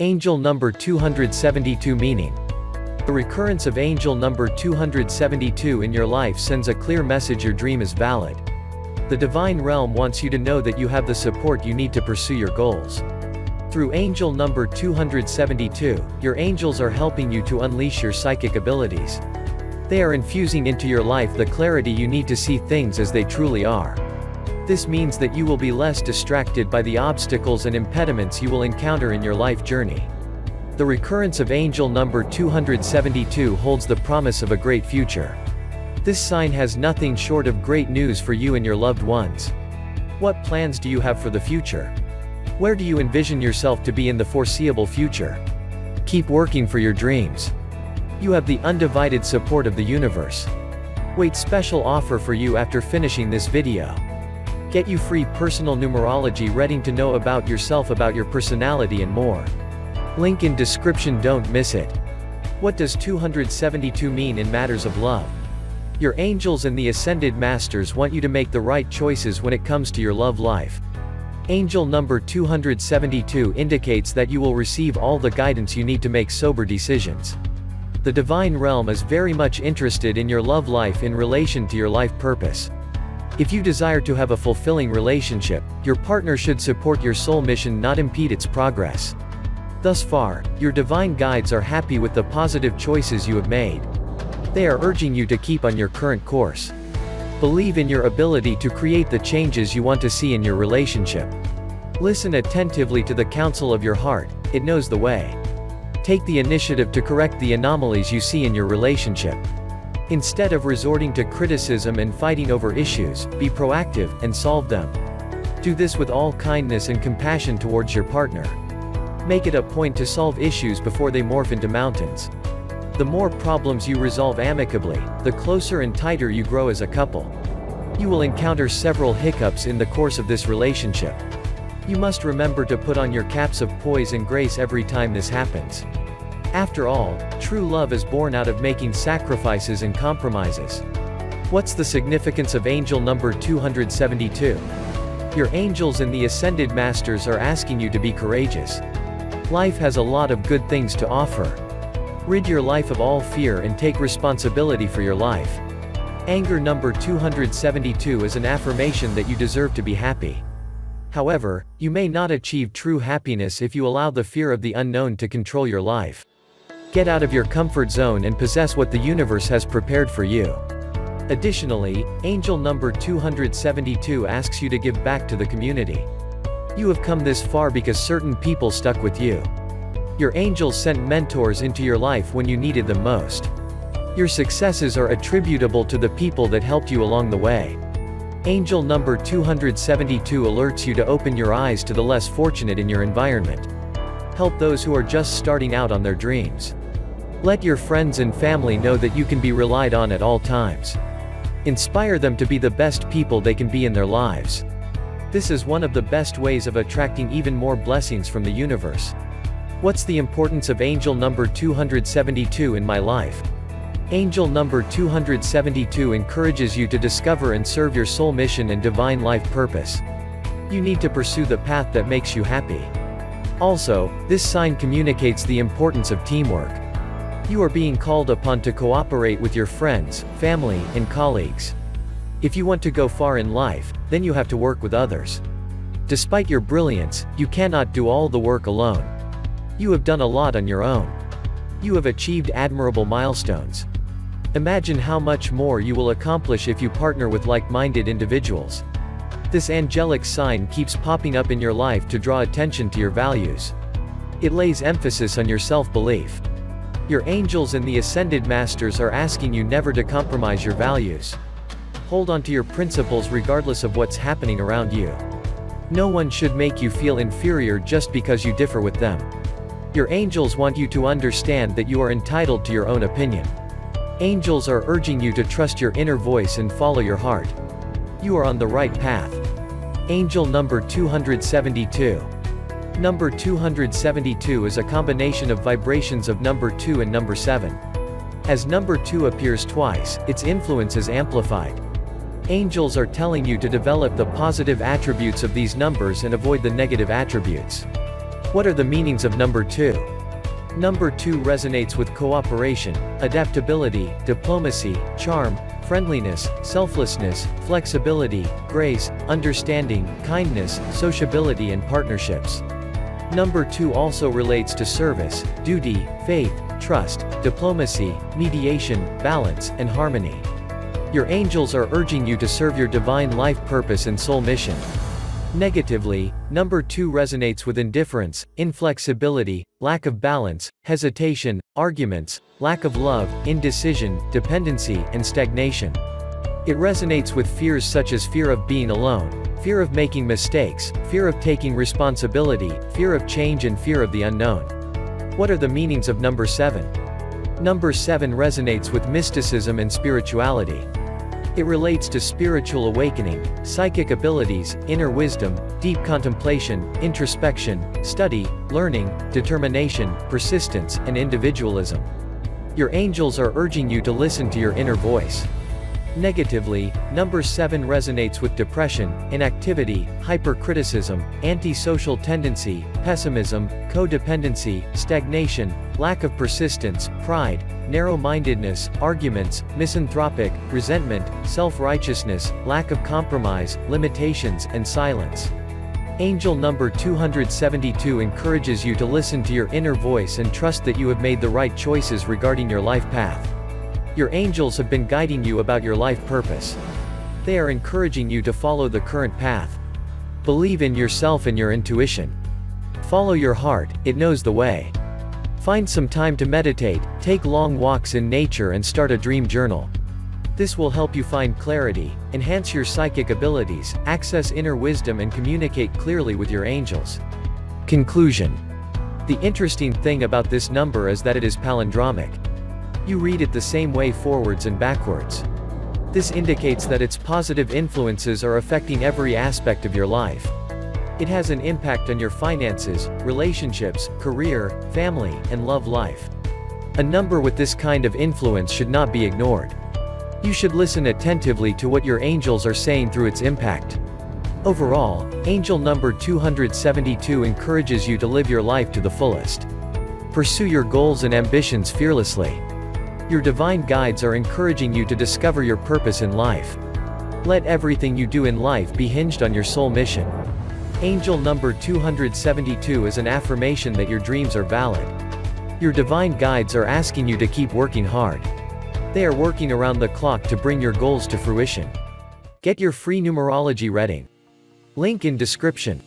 Angel Number 272 meaning. The recurrence of Angel Number 272 in your life sends a clear message: your dream is valid. The divine realm wants you to know that you have the support you need to pursue your goals. Through Angel Number 272, your angels are helping you to unleash your psychic abilities. They are infusing into your life the clarity you need to see things as they truly are. This means that you will be less distracted by the obstacles and impediments you will encounter in your life journey. The recurrence of Angel Number 272 holds the promise of a great future. This sign has nothing short of great news for you and your loved ones. What plans do you have for the future? Where do you envision yourself to be in the foreseeable future? Keep working for your dreams. You have the undivided support of the universe. Wait, special offer for you after finishing this video. Get you free personal numerology reading to know about yourself, about your personality and more. Link in description. Don't miss it. What does 272 mean in matters of love? Your angels and the ascended masters want you to make the right choices when it comes to your love life. Angel Number 272 indicates that you will receive all the guidance you need to make sober decisions. The divine realm is very much interested in your love life in relation to your life purpose. If you desire to have a fulfilling relationship, your partner should support your soul mission, not impede its progress. Thus far, your divine guides are happy with the positive choices you have made. They are urging you to keep on your current course. Believe in your ability to create the changes you want to see in your relationship. Listen attentively to the counsel of your heart, it knows the way. Take the initiative to correct the anomalies you see in your relationship. Instead of resorting to criticism and fighting over issues, be proactive and solve them. Do this with all kindness and compassion towards your partner. Make it a point to solve issues before they morph into mountains. The more problems you resolve amicably, the closer and tighter you grow as a couple. You will encounter several hiccups in the course of this relationship. You must remember to put on your caps of poise and grace every time this happens. After all, true love is born out of making sacrifices and compromises. What's the significance of Angel Number 272? Your angels and the ascended masters are asking you to be courageous. Life has a lot of good things to offer. Rid your life of all fear and take responsibility for your life. Angel Number 272 is an affirmation that you deserve to be happy. However, you may not achieve true happiness if you allow the fear of the unknown to control your life. Get out of your comfort zone and possess what the universe has prepared for you. Additionally, Angel Number 272 asks you to give back to the community. You have come this far because certain people stuck with you. Your angels sent mentors into your life when you needed them most. Your successes are attributable to the people that helped you along the way. Angel Number 272 alerts you to open your eyes to the less fortunate in your environment. Help those who are just starting out on their dreams. Let your friends and family know that you can be relied on at all times. Inspire them to be the best people they can be in their lives. This is one of the best ways of attracting even more blessings from the universe. What's the importance of Angel Number 272 in my life? Angel Number 272 encourages you to discover and serve your soul mission and divine life purpose. You need to pursue the path that makes you happy. Also, this sign communicates the importance of teamwork. You are being called upon to cooperate with your friends, family, and colleagues. If you want to go far in life, then you have to work with others. Despite your brilliance, you cannot do all the work alone. You have done a lot on your own. You have achieved admirable milestones. Imagine how much more you will accomplish if you partner with like-minded individuals. This angelic sign keeps popping up in your life to draw attention to your values. It lays emphasis on your self-belief. Your angels and the ascended masters are asking you never to compromise your values. Hold on to your principles regardless of what's happening around you. No one should make you feel inferior just because you differ with them. Your angels want you to understand that you are entitled to your own opinion. Angels are urging you to trust your inner voice and follow your heart. You are on the right path. Angel Number 272. Number 272 is a combination of vibrations of number 2 and number 7. As number 2 appears twice, its influence is amplified. Angels are telling you to develop the positive attributes of these numbers and avoid the negative attributes. What are the meanings of number 2? Number 2 resonates with cooperation, adaptability, diplomacy, charm, friendliness, selflessness, flexibility, grace, understanding, kindness, sociability and partnerships. Number 2 also relates to service, duty, faith, trust, diplomacy, mediation, balance, and harmony. Your angels are urging you to serve your divine life purpose and soul mission. Negatively, number 2 resonates with indifference, inflexibility, lack of balance, hesitation, arguments, lack of love, indecision, dependency, and stagnation. It resonates with fears such as fear of being alone, fear of making mistakes, fear of taking responsibility, fear of change and fear of the unknown. What are the meanings of number 7? Number 7 resonates with mysticism and spirituality. It relates to spiritual awakening, psychic abilities, inner wisdom, deep contemplation, introspection, study, learning, determination, persistence, and individualism. Your angels are urging you to listen to your inner voice. Negatively, number 7 resonates with depression, inactivity, hypercriticism, antisocial tendency, pessimism, codependency, stagnation, lack of persistence, pride, narrow-mindedness, arguments, misanthropic, resentment, self-righteousness, lack of compromise, limitations, and silence. Angel number 272 encourages you to listen to your inner voice and trust that you have made the right choices regarding your life path. Your angels have been guiding you about your life purpose. They are encouraging you to follow the current path. Believe in yourself and your intuition. Follow your heart, it knows the way. Find some time to meditate, take long walks in nature and start a dream journal. This will help you find clarity, enhance your psychic abilities, access inner wisdom and communicate clearly with your angels. Conclusion. The interesting thing about this number is that it is palindromic. You read it the same way forwards and backwards. This indicates that its positive influences are affecting every aspect of your life. It has an impact on your finances, relationships, career, family, and love life. A number with this kind of influence should not be ignored. You should listen attentively to what your angels are saying through its impact. Overall, Angel number 272 encourages you to live your life to the fullest. Pursue your goals and ambitions fearlessly. Your divine guides are encouraging you to discover your purpose in life. Let everything you do in life be hinged on your soul mission. Angel number 272 is an affirmation that your dreams are valid. Your divine guides are asking you to keep working hard. They are working around the clock to bring your goals to fruition. Get your free numerology reading. Link in description.